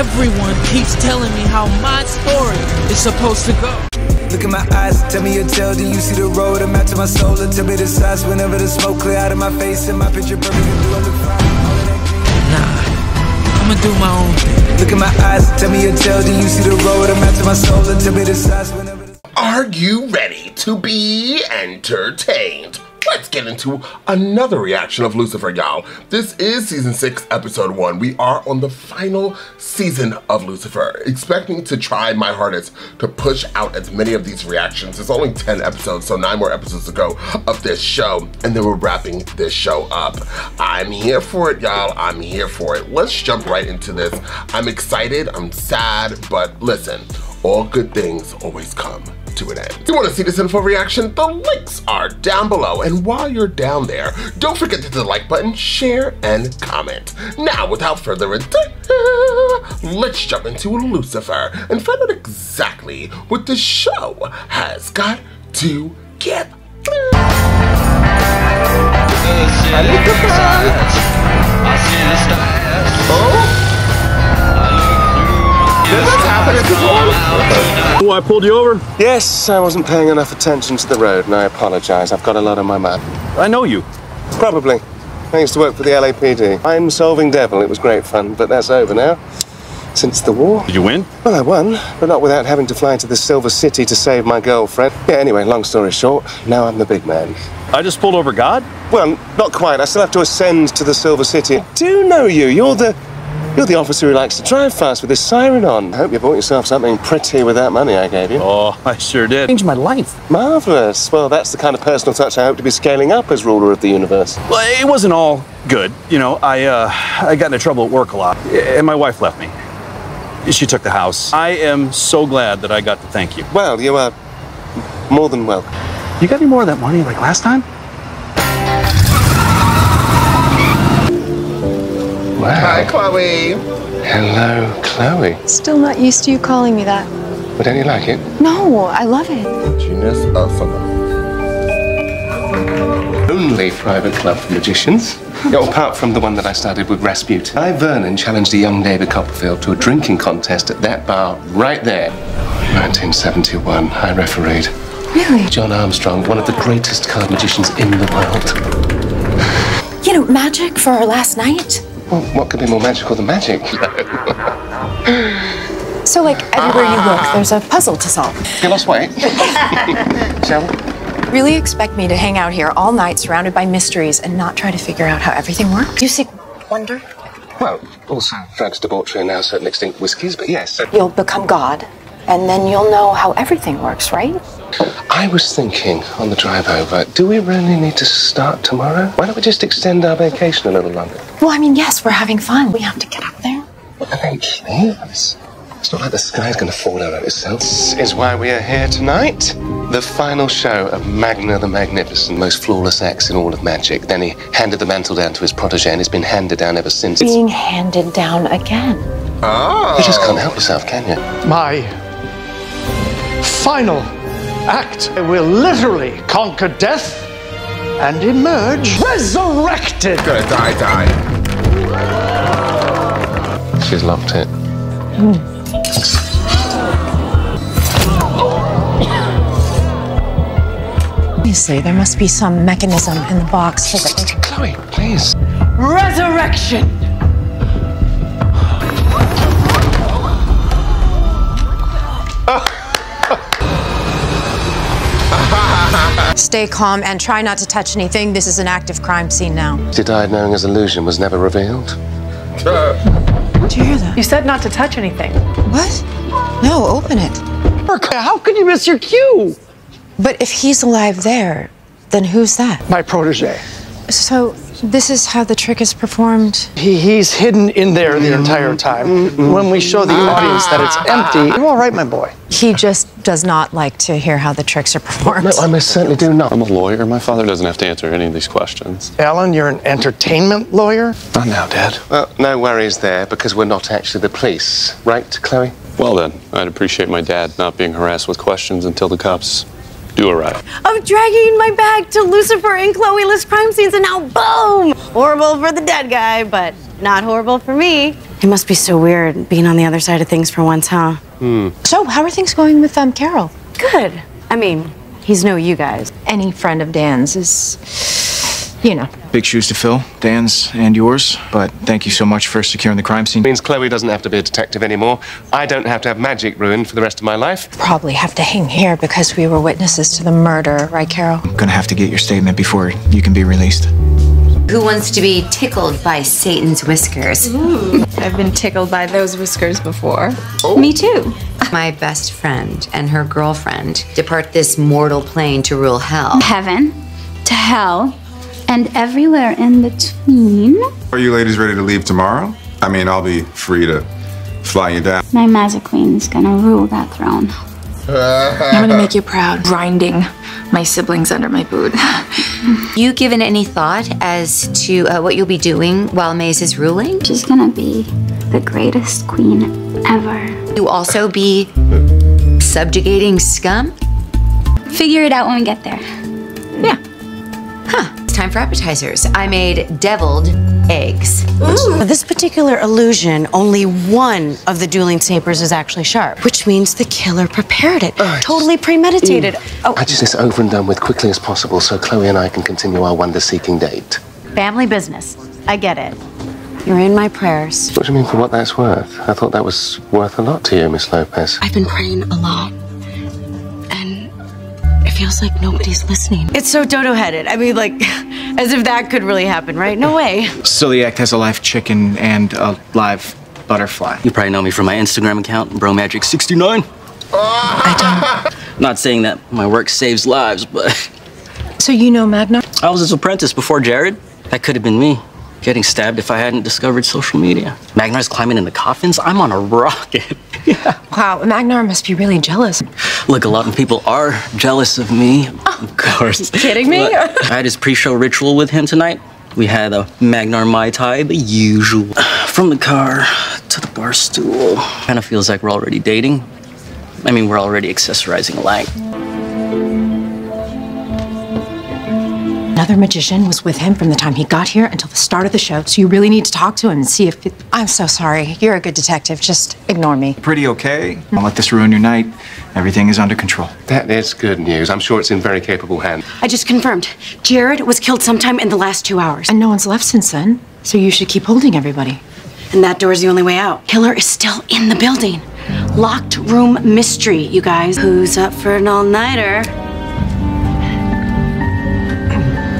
Everyone keeps telling me how my story is supposed to go. Look in my eyes, tell me your tale, do you see the road? I'm out to my soul, and tell me the size. Whenever the smoke clear out of my face and my picture perfect, I'm the fire. Nah, I'ma do my own thing. Look in my eyes, tell me your tale, do you see the road? I'm out to my soul, and tell me the size. Whenever the... Are you ready to be entertained? Let's get into another reaction of Lucifer, y'all. This is season 6, episode 1. We are on the final season of Lucifer. Expect me to try my hardest to push out as many of these reactions. There's only 10 episodes, so 9 more episodes to go of this show, and then we're wrapping this show up. I'm here for it, y'all. I'm here for it. Let's jump right into this. I'm excited, I'm sad, but listen, all good things always come to an end. If you want to see this in full reaction, the links are down below, and while you're down there, don't forget to hit the like button, share, and comment. Now, without further ado, let's jump into Lucifer and find out exactly what the show has got to give. Oh, I pulled you over? Yes, I wasn't paying enough attention to the road, and I apologize. I've got a lot on my mind. I know you. Probably. I used to work for the LAPD. I'm solving devil. It was great fun, but that's over now. Since the war. Did you win? Well, I won, but not without having to fly to the Silver City to save my girlfriend. Yeah, anyway, long story short, now I'm the big man. I just pulled over God? Well, not quite. I still have to ascend to the Silver City. I do know you. You're the officer who likes to drive fast with his siren on. I hope you bought yourself something pretty with that money I gave you. Oh, I sure did. Changed my life. Marvelous. Well, that's the kind of personal touch I hope to be scaling up as ruler of the universe. Well, it wasn't all good. You know, I got into trouble at work a lot, and my wife left me. She took the house. I am so glad that I got to thank you. Well, you are more than welcome. You got any more of that money like last time? Wow. Hi, Chloe. Hello, Chloe. Still not used to you calling me that. But don't you like it? No, I love it. Genius of summer. Only private club for magicians. Apart from the one that I started with Rasputin. I, Vernon, challenged a young David Copperfield to a drinking contest at that bar right there. 1971, I refereed. Really? John Armstrong, one of the greatest card magicians in the world. You know, magic for our last night? Well, what could be more magical than magic? So, like, everywhere you look, there's a puzzle to solve. You lost weight. Shall we? Really expect me to hang out here all night surrounded by mysteries and not try to figure out how everything works? You seek wonder? Well, also drugs, debauchery, and now certain extinct whiskeys, but yes. You'll become God, and then you'll know how everything works, right? I was thinking on the drive over, do we really need to start tomorrow? Why don't we just extend our vacation a little longer? Well, I mean, yes, we're having fun. We have to get up there. Well, I don't care. It's not like the sky's going to fall out of itself. This is why we are here tonight. The final show of Magnar the Magnificent, most flawless ex in all of magic. Then he handed the mantle down to his protege, and it's been handed down ever since. Being handed down again. Oh. You just can't help yourself, can you? My final act will literally conquer death and emerge resurrected. Gonna die. She's locked it. You say there must be some mechanism in the box for the Chloe, please. Resurrection. Oh. Stay calm and try not to touch anything. This is an active crime scene now. She died knowing his illusion was never revealed. Did you hear that? You said not to touch anything. What? No, open it. How could you miss your cue? But if he's alive there, then who's that? My protege. So this is how the trick is performed? He's hidden in there the entire time. When we show the audience that it's empty, you're all right, my boy. He just does not like to hear how the tricks are performed. No, I most certainly do not. I'm a lawyer. My father doesn't have to answer any of these questions. Alan, you're an entertainment lawyer? Not now, Dad. Well, no worries there, because we're not actually the police. Right, Chloe? Well, then, I'd appreciate my dad not being harassed with questions until the cops... do arrive. Of dragging my bag to Lucifer and Chloe list crime scenes, and now boom! Horrible for the dead guy, but not horrible for me. It must be so weird being on the other side of things for once, huh? Mm. So, how are things going with Carol? Good. I mean, he's no you guys. Any friend of Dan's is, you know. Big shoes to fill, Dan's and yours, but thank you so much for securing the crime scene. It means Chloe doesn't have to be a detective anymore. I don't have to have magic ruined for the rest of my life. Probably have to hang here because we were witnesses to the murder, right, Carol? I'm gonna have to get your statement before you can be released. Who wants to be tickled by Satan's whiskers? Ooh. I've been tickled by those whiskers before. Oh. Me too. My best friend and her girlfriend depart this mortal plane to rule hell. Heaven, to hell, and everywhere in between. Are you ladies ready to leave tomorrow? I mean, I'll be free to fly you down. My magic queen is gonna rule that throne. I'm gonna make you proud. Grinding my siblings under my boot. You given any thought as to what you'll be doing while Maze is ruling? She's gonna be the greatest queen ever. You also be subjugating scum? Figure it out when we get there. Yeah. Huh. It's time for appetizers. I made deviled eggs. Ooh. This particular illusion, only one of the dueling sabers is actually sharp, which means the killer prepared it. Totally premeditated. Oh. I just need this over and done with quickly as possible so Chloe and I can continue our wonder-seeking date. Family business. I get it. You're in my prayers. What do you mean for what that's worth? I thought that was worth a lot to you, Miss Lopez. I've been praying a lot. Feels like nobody's listening. It's so dodo-headed. I mean, like, as if that could really happen, right? No way. So the act has a live chicken and a live butterfly. You probably know me from my Instagram account, BroMagic69. I don't. Not saying that my work saves lives, but... So you know Magnar? I was his apprentice before Jared. That could have been me, getting stabbed if I hadn't discovered social media. Magnar's climbing in the coffins. I'm on a rocket. Yeah. Wow, Magnar must be really jealous. Look, a lot of people are jealous of me, of course. You kidding me? I had his pre-show ritual with him tonight. We had a Magnar Mai Tai, the usual. From the car to the bar stool. Kind of feels like we're already dating. I mean, we're already accessorizing alike. Another magician was with him from the time he got here until the start of the show, so you really need to talk to him and see if it... I'm so sorry. You're a good detective. Just ignore me. Pretty okay. Don't let this ruin your night. Everything is under control. That is good news. I'm sure it's in very capable hands. I just confirmed. Jared was killed sometime in the last 2 hours. And no one's left since then, so you should keep holding everybody. And that door is the only way out. Killer is still in the building. Locked room mystery, you guys. Who's up for an all-nighter?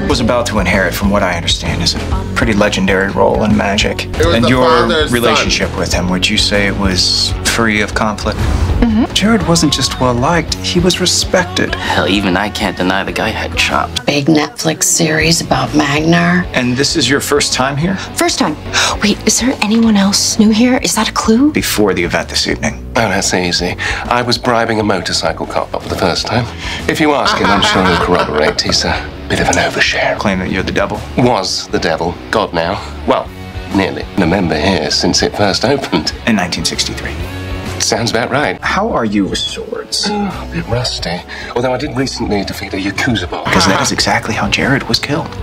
Was about to inherit, from what I understand, is a pretty legendary role in magic. And your relationship with him, would you say it was free of conflict? Mm-hmm. Jared wasn't just well-liked, he was respected. Hell, even I can't deny the guy had chops. Big Netflix series about Magnar. And this is your first time here? First time. Wait, is there anyone else new here? Is that a clue? Before the event this evening. Oh, that's easy. I was bribing a motorcycle cop for the first time. If you ask him, I'm sure he'll corroborate. He's a bit of an overshare. Claim that you're the devil. Was the devil. God now. Well, nearly. A member here since it first opened. In 1963. Sounds about right. How are you with swords? Oh, a bit rusty. Although I did recently defeat a Yakuza boss. Because that is exactly how Jared was killed.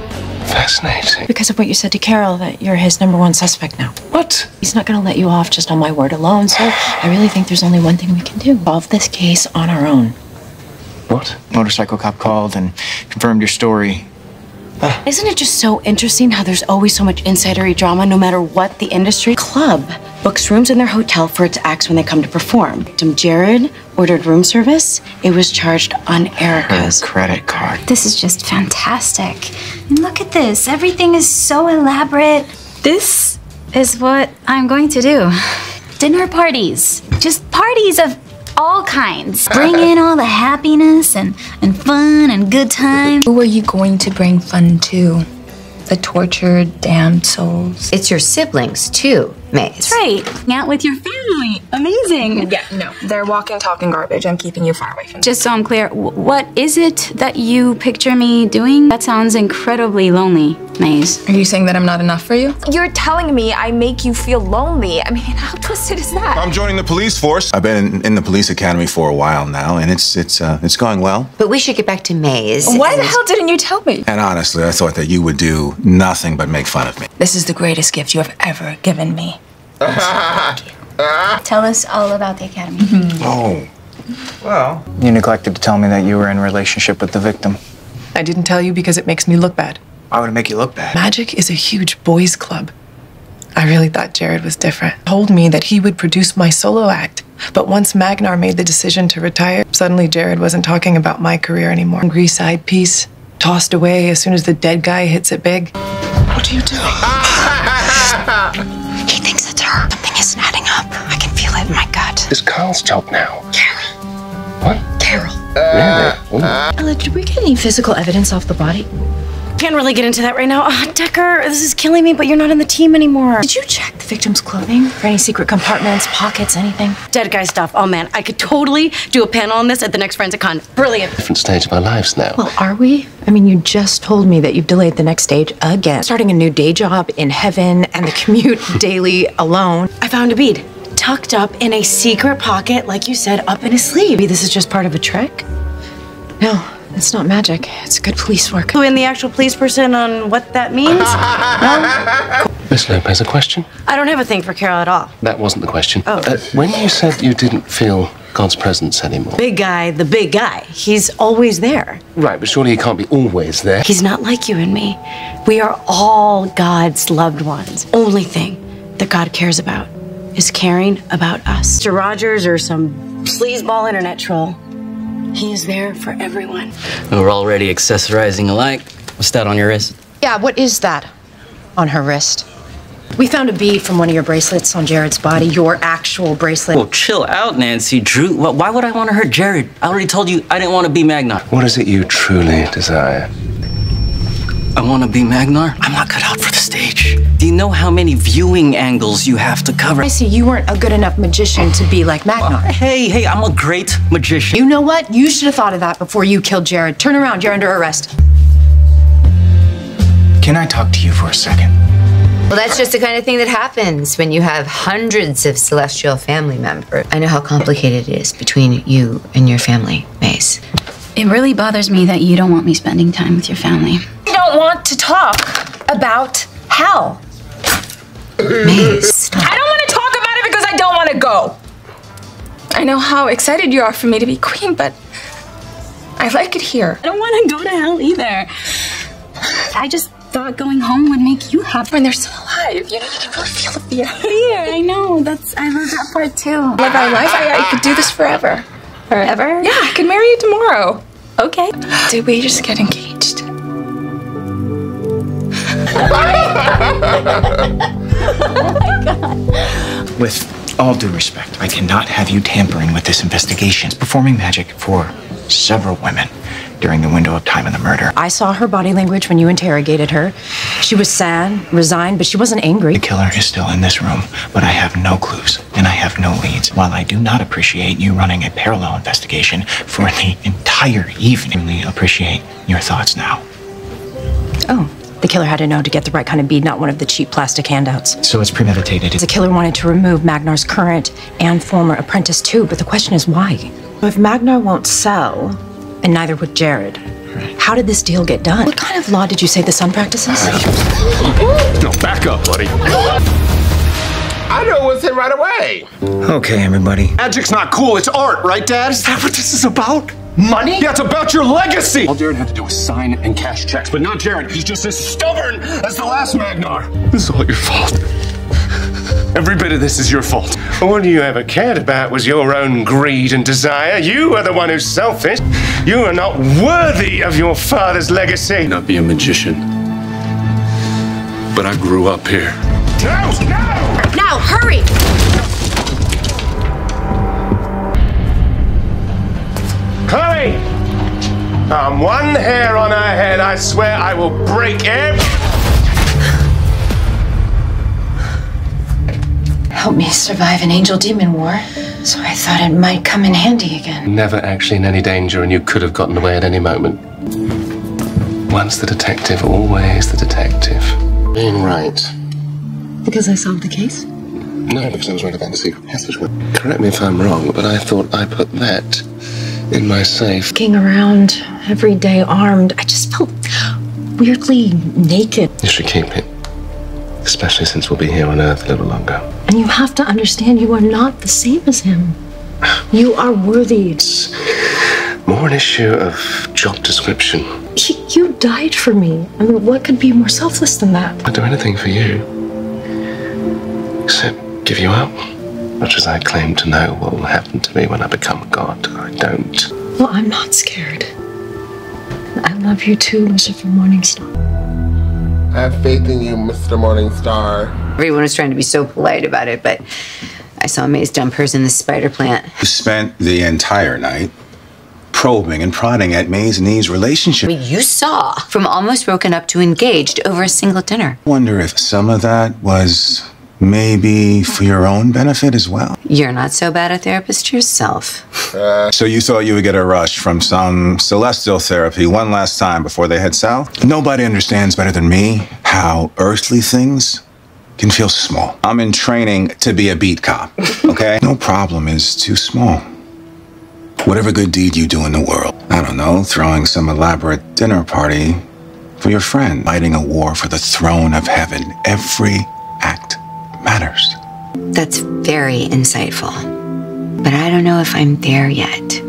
Fascinating. Because of what you said to Carol, that you're his #1 suspect now. What? He's not going to let you off just on my word alone, so I really think there's only one thing we can do. Solve this case on our own. What? Motorcycle cop called and confirmed your story. Isn't it just so interesting how there's always so much insidery drama, no matter what the industry? Club books rooms in their hotel for its acts when they come to perform. Jared ordered room service. It was charged on Erica's credit card. This is just fantastic. And look at this. Everything is so elaborate. This is what I'm going to do. Dinner parties. Just parties of all kinds. Bring in all the happiness and fun and good time. Who are you going to bring fun to? The tortured, damned souls. It's your siblings, too, Maze. That's right. Hang out with your family. Amazing. Yeah, no. They're walking, talking garbage. I'm keeping you far away from them. Just so I'm clear, what is it that you picture me doing? That sounds incredibly lonely. Maze. Are you saying that I'm not enough for you? You're telling me I make you feel lonely. I mean, how twisted is that? I'm joining the police force. I've been in the police academy for a while now, and it's going well. But we should get back to Maze. Why the hell didn't you tell me? And honestly, I thought that you would do nothing but make fun of me. This is the greatest gift you have ever given me. Thank you. Tell us all about the academy. Oh. Well, you neglected to tell me that you were in a relationship with the victim. I didn't tell you because it makes me look bad. I would make you look bad. Magic is a huge boys' club. I really thought Jared was different. He told me that he would produce my solo act, but once Magnar made the decision to retire, suddenly Jared wasn't talking about my career anymore. Hungry side piece, tossed away as soon as the dead guy hits it big. What are you doing? He thinks it's her. Something isn't adding up. I can feel it in my gut. This Kyle's job now. Carol. What? Carol. Ella, did we get any physical evidence off the body? Can't really get into that right now. Decker, this is killing me, but you're not on the team anymore. Did you check the victim's clothing for any secret compartments, pockets, anything? Dead guy stuff. Oh, man, I could totally do a panel on this at the next Forensic Con. Brilliant. Different stage of our lives now. Well, are we? I mean, you just told me that you've delayed the next stage again. Starting a new day job in heaven and the commute daily alone. I found a bead tucked up in a secret pocket, like you said, up in his sleeve. Maybe this is just part of a trick? No. It's not magic. It's good police work. Who in the actual police person on what that means? Miss Lopez, a question? I don't have a thing for Carol at all. That wasn't the question. Oh. When you said you didn't feel God's presence anymore. Big guy, the big guy. He's always there. Right, but surely he can't be always there. He's not like you and me. We are all God's loved ones. Only thing that God cares about is caring about us. Mr. Rogers or some sleazeball internet troll. He is there for everyone. We're already accessorizing alike. What's that on your wrist? Yeah, what is that on her wrist? We found a bead from one of your bracelets on Jared's body, your actual bracelet. Well, chill out, Nancy. Drew, why would I want to hurt Jared? I already told you I didn't want to be Magnar. What is it you truly desire? I want to be Magnar. I'm not cut out for the stage. Do you know how many viewing angles you have to cover? I see you weren't a good enough magician to be like Magnar. Hey, I'm a great magician. You know what? You should have thought of that before you killed Jared. Turn around, you're under arrest. Can I talk to you for a second? Well, that's just the kind of thing that happens when you have hundreds of celestial family members. I know how complicated it is between you and your family, Maze. It really bothers me that you don't want me spending time with your family. I don't want to talk about hell. Maze, stop. I don't want to talk about it because I don't want to go. I know how excited you are for me to be queen, but I like it here. I don't want to go to hell either. I just thought going home would make you happy when they're still alive. You know, you can really feel the fear. I know. I love that part too. Like our life, I could do this forever. Forever? Yeah, I could marry you tomorrow. Okay. Did we just get engaged? Oh my God. With all due respect, I cannot have you tampering with this investigation. It's performing magic for several women during the window of time of the murder. I saw her body language when you interrogated her. She was sad, resigned, but she wasn't angry. The killer is still in this room, but I have no clues and I have no leads. While I do not appreciate you running a parallel investigation for the entire evening, I appreciate your thoughts now. Oh. The killer had to know to get the right kind of bead, not one of the cheap plastic handouts. So it's premeditated. The killer wanted to remove Magnar's current and former apprentice too, but the question is why? If Magnar won't sell, and neither would Jared, how did this deal get done? What kind of law did you say the son practices? No, back up, buddy. I know what's in right away. Okay, everybody. Magic's not cool, it's art, right, Dad? Is that what this is about? Money? Yeah, it's about your legacy! All Jared had to do was sign and cash checks, but not Jared. He's just as stubborn as the last Magnar. This is all your fault. Every bit of this is your fault. All you ever cared about was your own greed and desire. You are the one who's selfish. You are not worthy of your father's legacy. Not be a magician, but I grew up here. No! No! Now, hurry! Chloe! I'm one hair on her head, I swear I will break it. Help me survive an angel-demon war, so I thought it might come in handy again. Never actually in any danger, and you could have gotten away at any moment. Once the detective, always the detective. Being right. Because I solved the case? No, because I was right about the secret passage. Correct me if I'm wrong, but I thought I put that in my safe. Walking around every day armed, I just felt weirdly naked. You should keep it. Especially since we'll be here on Earth a little longer. And you have to understand you are not the same as him. You are worthy. It's more an issue of job description. You died for me. I mean, what could be more selfless than that? I'd do anything for you. Except give you up. Much as I claim to know what will happen to me when I become God, I don't. Well, I'm not scared. I love you too, Lucifer Morningstar. I have faith in you, Mr. Morningstar. Everyone was trying to be so polite about it, but I saw Maze dump hers in the spider plant. You spent the entire night probing and prodding at Maze and Eve's relationship. I mean, you saw from almost broken up to engaged over a single dinner. I wonder if some of that was maybe for your own benefit as well. You're not so bad a therapist yourself. So you thought you would get a rush from some celestial therapy one last time before they head south? Nobody understands better than me how earthly things can feel small. I'm in training to be a beat cop, okay? No problem is too small. Whatever good deed you do in the world, I don't know, throwing some elaborate dinner party for your friend, fighting a war for the throne of heaven, every act matters. That's very insightful, but I don't know if I'm there yet.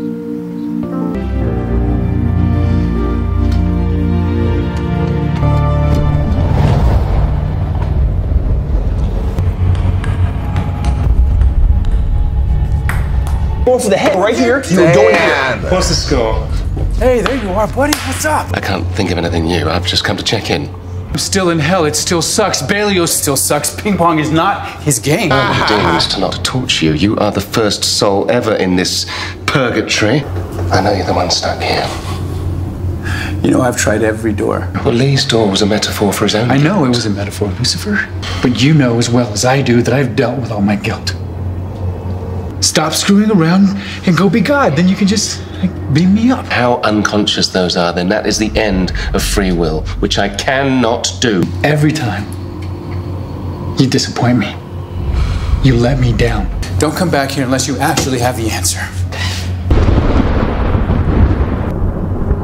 Going for the head right here. You're going here. What's the score? Hey, there you are, buddy. What's up? I can't think of anything new. I've just come to check in. I'm still in hell, it still sucks. Baleo still sucks. Ping pong is not his game. All I'm doing is to not torture you. You are the first soul ever in this purgatory. I know you're the one stuck here. You know, I've tried every door. Well, Lee's door was a metaphor for his own. I know it was a metaphor, Lucifer. But you know as well as I do that I've dealt with all my guilt. Stop screwing around and go be God. Then you can just beam me up. How unconscious those are, then. That is the end of free will, which I cannot do. Every time you disappoint me, you let me down. Don't come back here unless you actually have the answer.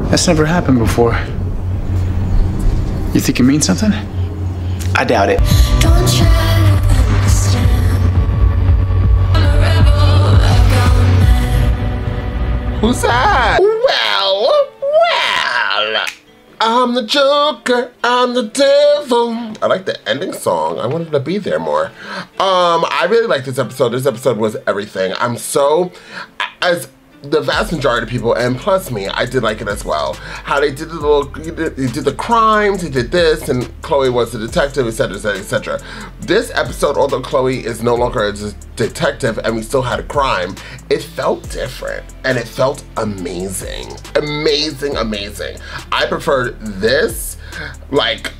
That's never happened before. You think it means something? I doubt it. Don't try. Who's that? Well. I'm the Joker, I'm the devil. I like the ending song. I wanted to be there more. I really like this episode. This episode was everything. I'm so, as the vast majority of people, and plus me, I did like it as well. How they did the little, they did the crimes, they did this, and Chloe was the detective, etc, etc, etc. This episode, although Chloe is no longer a detective and we still had a crime, it felt different, and it felt amazing. Amazing, amazing. I preferred this, like,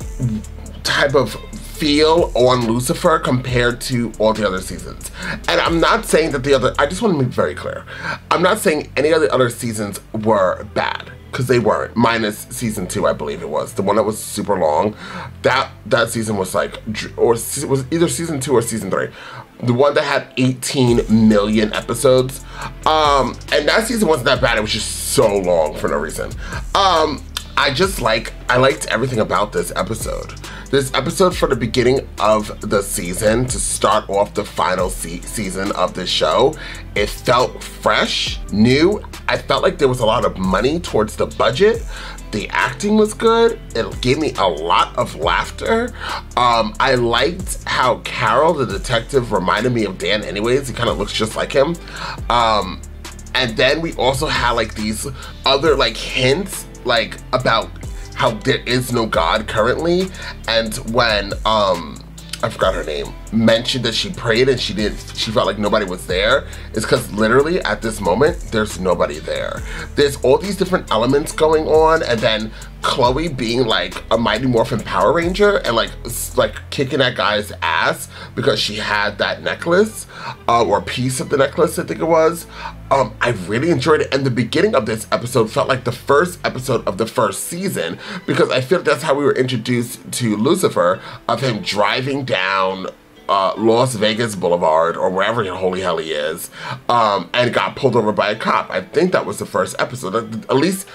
type of feel on Lucifer compared to all the other seasons. And I'm not saying that the other, I just want to be very clear. I'm not saying any of the other seasons were bad, because they weren't, minus season 2, I believe it was. The one that was super long. That season was like, or it was either season 2 or season 3. The one that had 18 million episodes. And that season wasn't that bad, it was just so long for no reason. I liked everything about this episode. This episode for the beginning of the season, to start off the final season of the show, it felt fresh, new. I felt like there was a lot of money towards the budget. The acting was good. It gave me a lot of laughter. I liked how Carol, the detective, reminded me of Dan anyways. He kind of looks just like him. And then we also had like these other like hints like about how there is no God currently, and when I forgot her name, mentioned that she prayed and she felt like nobody was there, is because literally at this moment there's nobody there. There's all these different elements going on, and then Chloe being like a Mighty Morphin Power Ranger and like kicking that guy's ass because she had that necklace or piece of the necklace, I think it was. I really enjoyed it, and the beginning of this episode felt like the first episode of the first season, because I feel that's how we were introduced to Lucifer, of him driving down Las Vegas Boulevard or wherever in holy hell he is, and got pulled over by a cop. I think that was the first episode. At least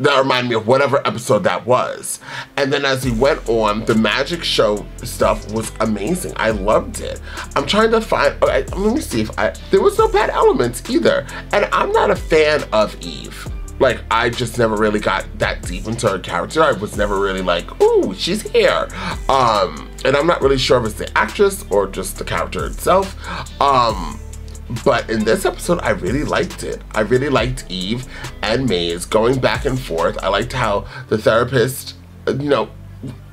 that reminded me of whatever episode that was. And then as we went on, the magic show stuff was amazing. I loved it. I'm trying to find, okay, let me see if there was no bad elements either. And I'm not a fan of Eve. Like, I just never really got that deep into her character. I was never really like, ooh, she's here. And I'm not really sure if it's the actress or just the character itself. But in this episode, I really liked it. I really liked Eve and Maze going back and forth. I liked how the therapist, you know,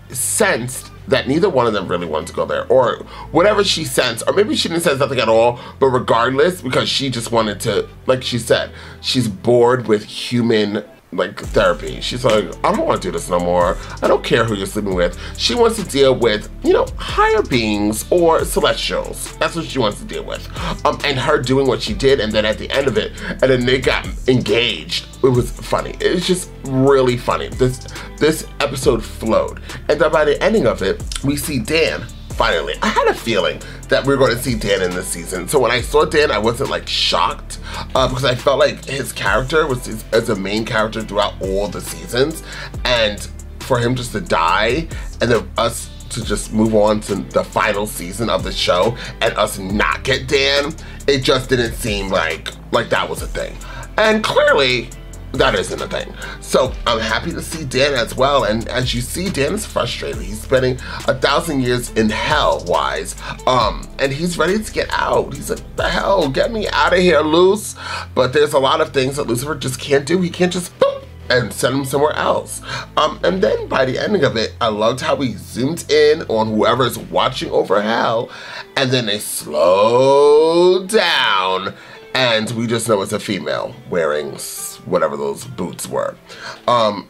sensed that neither one of them really wanted to go there, or whatever she sensed, or maybe she didn't sense nothing at all, but regardless, because she just wanted to, like she said, she's bored with human, like, therapy. She's like, I don't want to do this no more. I don't care who you're sleeping with. She wants to deal with, you know, higher beings or celestials. That's what she wants to deal with. And her doing what she did, and then at the end of it, and then they got engaged. It was funny. It was just really funny. This episode flowed. And then by the ending of it, we see Dan. Finally, I had a feeling that we were going to see Dan in this season. So when I saw Dan, I wasn't like shocked because I felt like his character was as a main character throughout all the seasons. And for him just to die, and then us to just move on to the final season of the show and us not get Dan, it just didn't seem like that was a thing. And clearly, that isn't a thing. So I'm happy to see Dan as well, and as you see, Dan is frustrated. He's spending 1,000 years in hell, wise, and he's ready to get out. He's like, the hell, get me out of here, Luce. But there's a lot of things that Lucifer just can't do. He can't just boop and send him somewhere else. And then by the ending of it, I loved how we zoomed in on whoever's watching over hell, and then they slowed down, and we just know it's a female wearing whatever those boots were.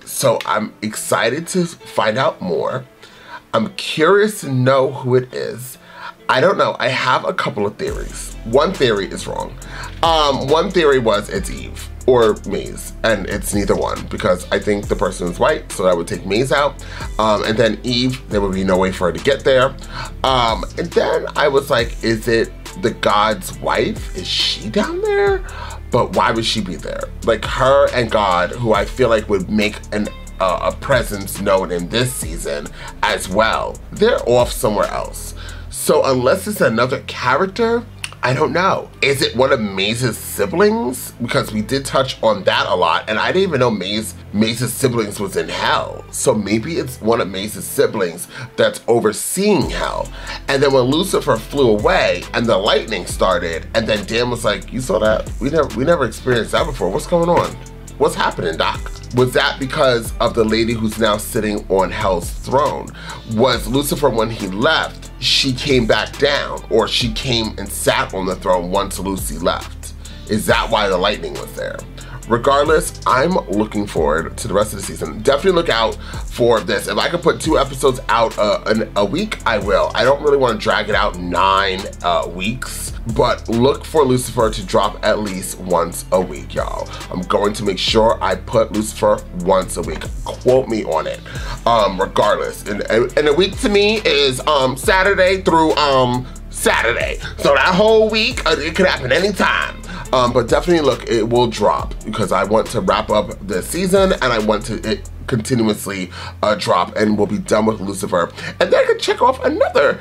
So I'm excited to find out more. I'm curious to know who it is. I don't know. I have a couple of theories. One theory is wrong. One theory was it's Eve or Maze, and it's neither one, because I think the person is white, so that would take Maze out. And then Eve, there would be no way for her to get there. And then I was like, is it the god's wife? Is she down there? But why would she be there? Like, her and God, who I feel like would make a presence known in this season as well, they're off somewhere else. So unless it's another character, I don't know. Is it one of Maze's siblings? Because we did touch on that a lot, and I didn't even know Maze's siblings was in hell. So maybe it's one of Maze's siblings that's overseeing hell. And then when Lucifer flew away and the lightning started, and then Dan was like, you saw that? We never experienced that before. What's going on? What's happening, Doc? Was that because of the lady who's now sitting on hell's throne? Was Lucifer, when he left, she came back down, or she came and sat on the throne once Lucy left? Is that why the lightning was there? Regardless, I'm looking forward to the rest of the season. Definitely look out for this. If I could put 2 episodes out a week, I will. I don't really want to drag it out 9 weeks, but look for Lucifer to drop at least once a week, y'all. I'm going to make sure I put Lucifer once a week. Quote me on it. Regardless, and a week to me is Saturday through Saturday. So that whole week, it could happen anytime. But definitely look, it will drop, because I want to wrap up the season, and I want to continuously drop, and we'll be done with Lucifer. And then I can check off another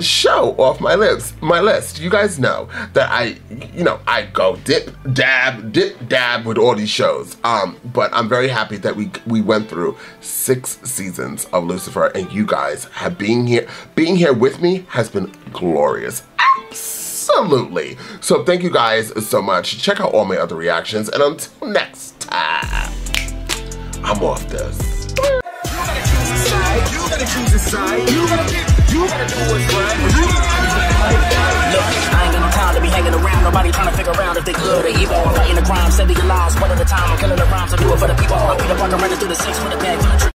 show off my list. You guys know that I go dip, dab with all these shows. But I'm very happy that we went through 6 seasons of Lucifer, and you guys have being here with me has been glorious. Absolutely. So thank you guys so much. Check out all my other reactions, and until next time, I'm off this. You gotta choose a side. You gotta choose a side. You gotta do what's right. if they could, they evil. I'm fighting the crime, saving your lives one at a time. I'm killing the rhymes, I do it for the people. I'm Peter Parker running through the six with a bag full of tricks.